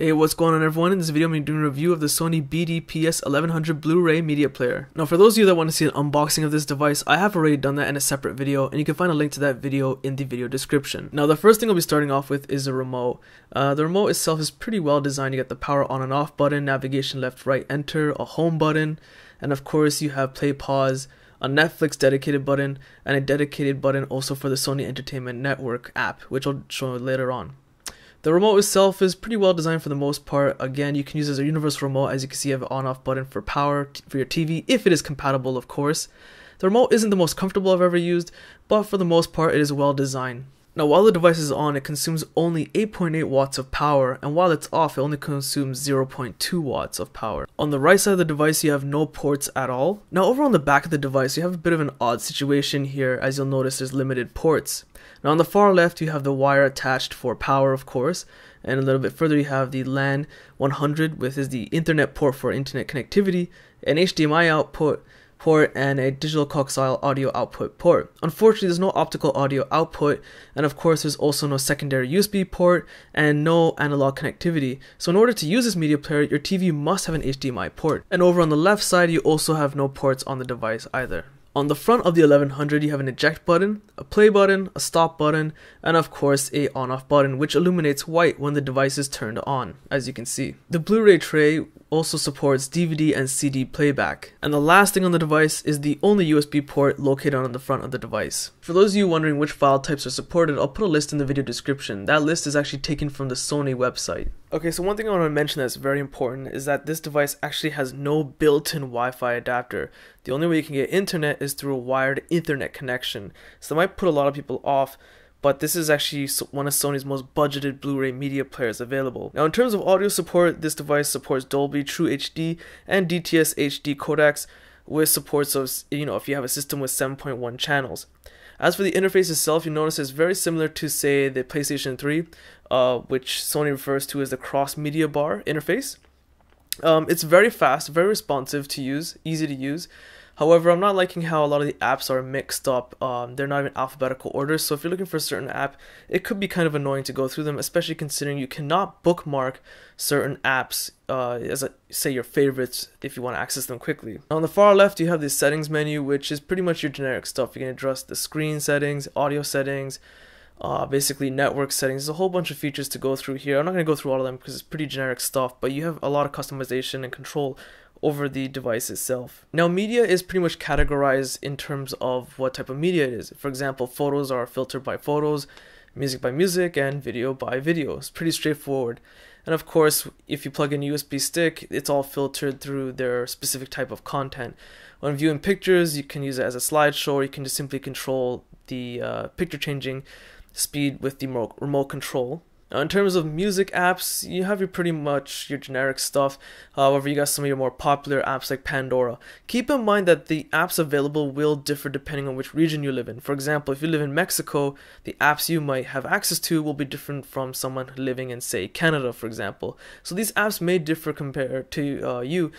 Hey, what's going on everyone? In this video I'm going to be doing a review of the Sony BDP-S1100 Blu-ray media player. Now for those of you that want to see an unboxing of this device, I have already done that in a separate video and you can find a link to that video in the video description. Now the first thing I'll be starting off with is a remote. The remote itself is pretty well designed. You get the power on and off button, navigation left, right, enter, a home button, and of course you have play, pause, a Netflix dedicated button, and a dedicated button also for the Sony Entertainment Network app, which I'll show later on. The remote itself is pretty well designed for the most part. Again, you can use it as a universal remote. As you can see, you have an on-off button for power for your TV, if it is compatible, of course. The remote isn't the most comfortable I've ever used, but for the most part, it is well designed. Now, while the device is on, it consumes only 8.8 watts of power, and while it's off, it only consumes 0.2 watts of power. On the right side of the device, you have no ports at all. Now, over on the back of the device, you have a bit of an odd situation here, as you'll notice there's limited ports. Now, on the far left, you have the wire attached for power, of course, and a little bit further, you have the LAN 100, which is the internet port for internet connectivity, an HDMI output port, and a digital coaxial audio output port. Unfortunately, there's no optical audio output, and of course there's also no secondary USB port and no analog connectivity. So in order to use this media player, your TV must have an HDMI port. And over on the left side, you also have no ports on the device either. On the front of the 1100, you have an eject button, a play button, a stop button, and of course a on-off button, which illuminates white when the device is turned on, as you can see. The Blu-ray tray also supports DVD and CD playback. And the last thing on the device is the only USB port located on the front of the device. For those of you wondering which file types are supported, I'll put a list in the video description. That list is actually taken from the Sony website. Okay, so one thing I want to mention that's very important is that this device actually has no built-in Wi-Fi adapter. The only way you can get internet is through a wired Ethernet connection. So that might put a lot of people off, but this is actually one of Sony's most budgeted Blu-ray media players available. Now in terms of audio support, this device supports Dolby True HD and DTS HD codecs with supports of, if you have a system with 7.1 channels. As for the interface itself, you notice it's very similar to, say, the PlayStation 3, which Sony refers to as the cross-media bar interface. It's very fast, very responsive to use, easy to use. However, I'm not liking how a lot of the apps are mixed up. They're not in alphabetical order, so if you're looking for a certain app, it could be kind of annoying to go through them, especially considering you cannot bookmark certain apps as your favorites if you want to access them quickly. On the far left, you have the settings menu, which is pretty much your generic stuff. You can adjust the screen settings, audio settings, basically network settings. There's a whole bunch of features to go through here. I'm not going to go through all of them because it's pretty generic stuff, but you have a lot of customization and control over the device itself. Now media is pretty much categorized in terms of what type of media it is. For example, photos are filtered by photos, music by music, and video by video. It's pretty straightforward. And of course, if you plug in a USB stick, it's all filtered through their specific type of content. When viewing pictures, you can use it as a slideshow, or you can just simply control the picture changing speed with the remote control. Now, in terms of music apps, you have pretty much your generic stuff. However, you got some of your more popular apps like Pandora. Keep in mind that the apps available will differ depending on which region you live in. For example, if you live in Mexico, the apps you might have access to will be different from someone living in, say, Canada, for example. So these apps may differ compared to you,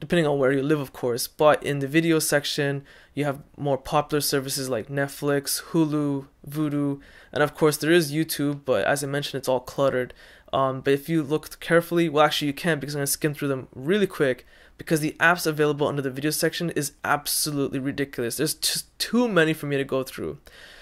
depending on where you live, of course. But in the video section, you have more popular services like Netflix, Hulu, Vudu, and of course there is YouTube, but as I mentioned, it's all cluttered. But if you look carefully, well actually you can't, because I'm going to skim through them really quick, because the apps available under the video section is absolutely ridiculous. There's just too many for me to go through.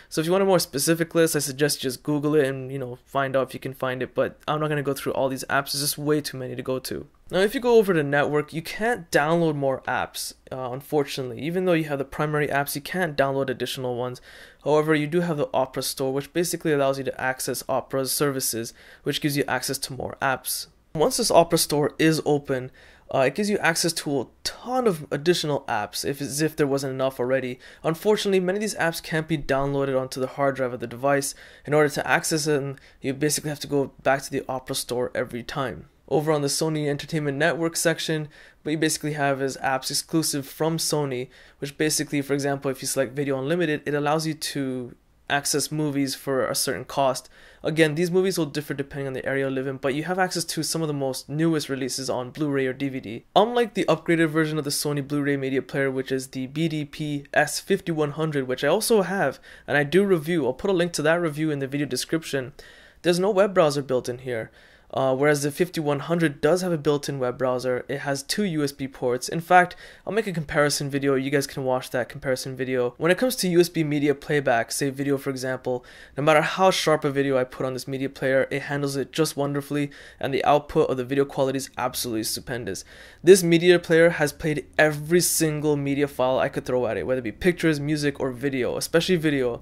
So if you want a more specific list, I suggest you just Google it and find out if you can find it, but I'm not going to go through all these apps. There's just way too many to go to. Now if you go over to network, you can't download more apps, unfortunately. Even though you have the primary apps, you can't download additional ones. However, you do have the Opera Store, which basically allows you to access Opera's services, which gives you access to more apps. Once this Opera Store is open, it gives you access to a ton of additional apps, as if there wasn't enough already. Unfortunately, many of these apps can't be downloaded onto the hard drive of the device. In order to access them, you basically have to go back to the Opera Store every time. Over on the Sony Entertainment Network section, what you basically have is apps exclusive from Sony, which basically, for example, if you select Video Unlimited, it allows you to access movies for a certain cost. Again, these movies will differ depending on the area you live in, but you have access to some of the most newest releases on Blu-ray or DVD. Unlike the upgraded version of the Sony Blu-ray media player, which is the BDP-S5100, which I also have and I do review. I'll put a link to that review in the video description. There's no web browser built in here. Whereas the 5100 does have a built-in web browser. It has two USB ports. In fact, I'll make a comparison video. You guys can watch that comparison video. When it comes to USB media playback, say video for example, no matter how sharp a video I put on this media player, it handles it just wonderfully, and the output of the video quality is absolutely stupendous. This media player has played every single media file I could throw at it, whether it be pictures, music, or video, especially video.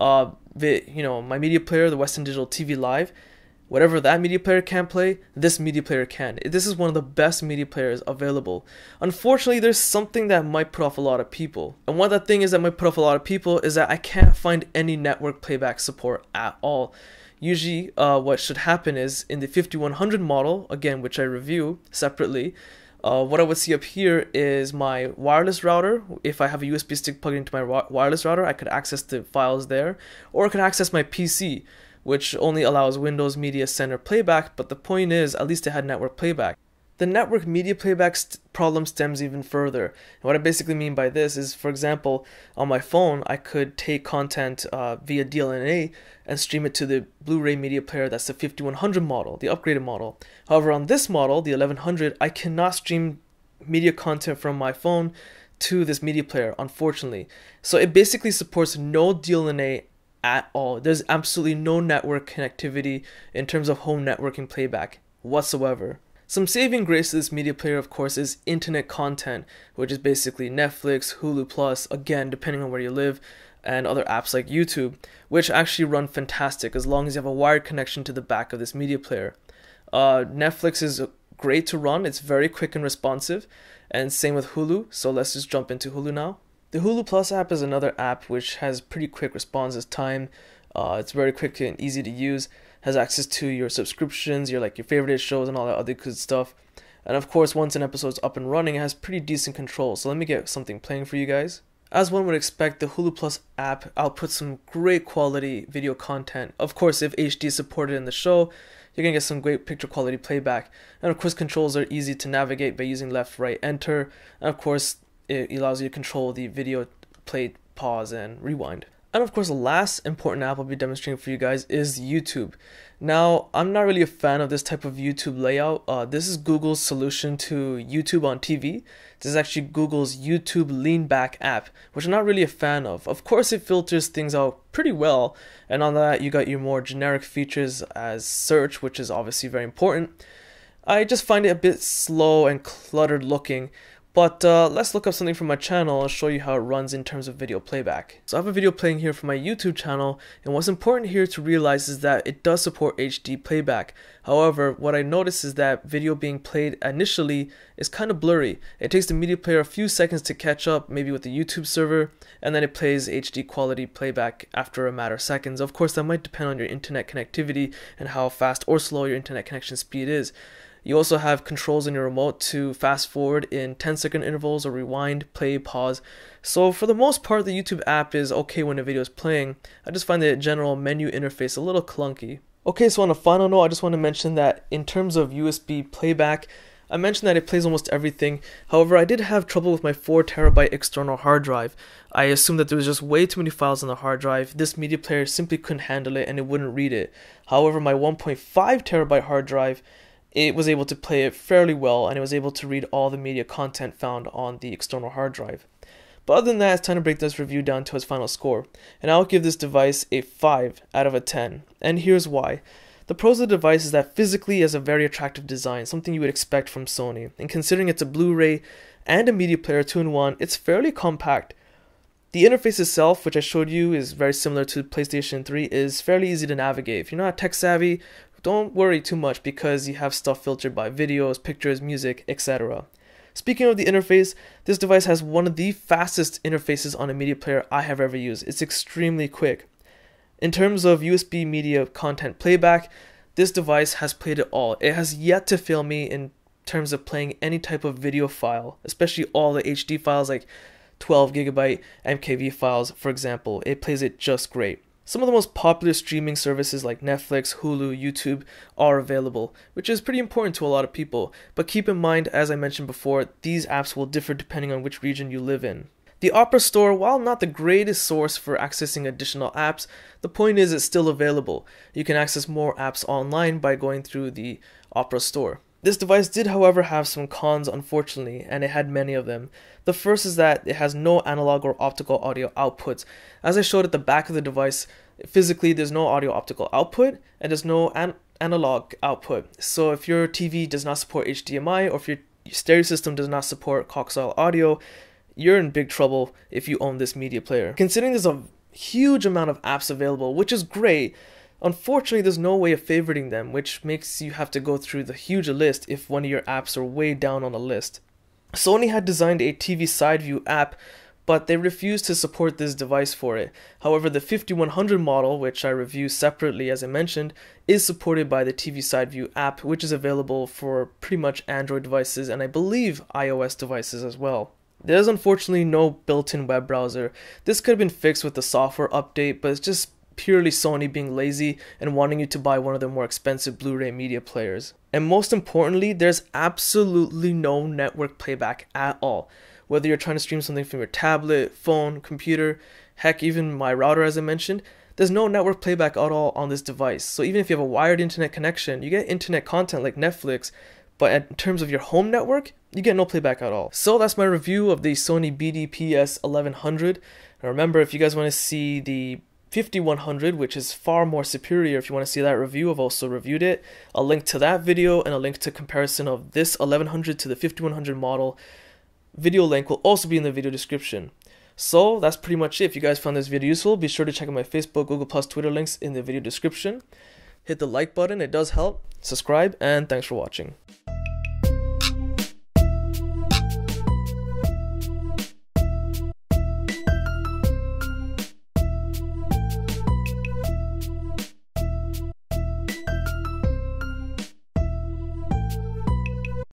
You know, my media player, the Western Digital TV Live, whatever that media player can play, this media player can. This is one of the best media players available. Unfortunately, there's something that might put off a lot of people. And one of the things that might put off a lot of people is that I can't find any network playback support at all. Usually, what should happen is in the 5100 model, again, which I review separately, what I would see up here is my wireless router. If I have a USB stick plugged into my wireless router, I could access the files there, or I could access my PC, which only allows Windows Media Center playback, but the point is, at least it had network playback. The network media playback problem stems even further. And what I basically mean by this is, for example, on my phone, I could take content via DLNA and stream it to the Blu-ray media player. That's the 5100 model, the upgraded model. However, on this model, the 1100, I cannot stream media content from my phone to this media player, unfortunately. So it basically supports no DLNA at all. There's absolutely no network connectivity in terms of home networking playback whatsoever. Some saving grace to this media player, of course, is internet content, which is basically Netflix, Hulu Plus, again, depending on where you live, and other apps like YouTube, which actually run fantastic as long as you have a wired connection to the back of this media player. Netflix is great to run. It's very quick and responsive, and same with Hulu, so let's just jump into Hulu now. The Hulu Plus app is another app which has pretty quick response time. It's very quick and easy to use. Has access to your subscriptions, your favorite shows, and all that other good stuff. And of course, once an episode's up and running, it has pretty decent control. So let me get something playing for you guys. As one would expect, the Hulu Plus app outputs some great quality video content. Of course, if HD is supported in the show, you're gonna get some great picture quality playback. And of course, controls are easy to navigate by using left, right, enter. And of course, it allows you to control the video play, pause, and rewind. And of course, the last important app I'll be demonstrating for you guys is YouTube. Now, I'm not really a fan of this type of YouTube layout. This is Google's solution to YouTube on TV. This is actually Google's YouTube Leanback app, which I'm not really a fan of. Of course, it filters things out pretty well. And on that, you got your more generic features as search, which is obviously very important. I just find it a bit slow and cluttered looking. But let's look up something from my channel and show you how it runs in terms of video playback. So I have a video playing here from my YouTube channel, and what's important here to realize is that it does support HD playback. However, what I notice is that video being played initially is kind of blurry. It takes the media player a few seconds to catch up, maybe with the YouTube server, and then it plays HD quality playback after a matter of seconds. Of course, that might depend on your internet connectivity and how fast or slow your internet connection speed is. You also have controls in your remote to fast forward in 10-second intervals or rewind, play, pause. So for the most part, the YouTube app is okay when the video is playing. I just find the general menu interface a little clunky. Okay, so on a final note, I just want to mention that in terms of USB playback, I mentioned that it plays almost everything. However, I did have trouble with my 4 TB external hard drive. I assumed that there was just way too many files on the hard drive. This media player simply couldn't handle it and it wouldn't read it. However, my 1.5 TB hard drive, it was able to play it fairly well, and it was able to read all the media content found on the external hard drive. But other than that, it's time to break this review down to its final score, and I'll give this device a 5 out of a 10, and here's why. The pros of the device is that physically it has a very attractive design, something you would expect from Sony, and considering it's a Blu-ray and a media player 2-in-1, it's fairly compact. The interface itself, which I showed you is very similar to PlayStation 3, is fairly easy to navigate. If you're not tech savvy, don't worry too much because you have stuff filtered by videos, pictures, music, etc. Speaking of the interface, this device has one of the fastest interfaces on a media player I have ever used. It's extremely quick. In terms of USB media content playback, this device has played it all. It has yet to fail me in terms of playing any type of video file, especially all the HD files like 12 GB MKV files, for example. It plays it just great. Some of the most popular streaming services like Netflix, Hulu, YouTube are available, which is pretty important to a lot of people. But keep in mind, as I mentioned before, these apps will differ depending on which region you live in. The Opera Store, while not the greatest source for accessing additional apps, the point is it's still available. You can access more apps online by going through the Opera Store. This device did, however, have some cons, unfortunately, and it had many of them. The first is that it has no analog or optical audio outputs. As I showed at the back of the device, physically there's no audio optical output and there's no analog output. So if your TV does not support HDMI or if your stereo system does not support coaxial audio, you're in big trouble if you own this media player. Considering there's a huge amount of apps available, which is great, unfortunately there's no way of favoriting them, which makes you have to go through the huge list if one of your apps are way down on the list. Sony had designed a TV SideView app, but they refused to support this device for it. However, the 5100 model, which I review separately as I mentioned, is supported by the TV SideView app, which is available for pretty much Android devices and I believe iOS devices as well. There's unfortunately no built-in web browser. This could have been fixed with the software update, but it's just purely Sony being lazy and wanting you to buy one of their more expensive Blu-ray media players. And most importantly, there's absolutely no network playback at all. Whether you're trying to stream something from your tablet, phone, computer, heck, even my router as I mentioned, there's no network playback at all on this device. So even if you have a wired internet connection, you get internet content like Netflix, but in terms of your home network, you get no playback at all. So that's my review of the Sony BDP-S1100. Now remember, if you guys want to see the 5100, which is far more superior, if you want to see that review, I've also reviewed it. I'll link to that video and a link to comparison of this 1100 to the 5100 model. Video link will also be in the video description. So that's pretty much it. If you guys found this video useful, be sure to check out my Facebook, Google+, Twitter links in the video description. Hit the like button, it does help. Subscribe, and thanks for watching.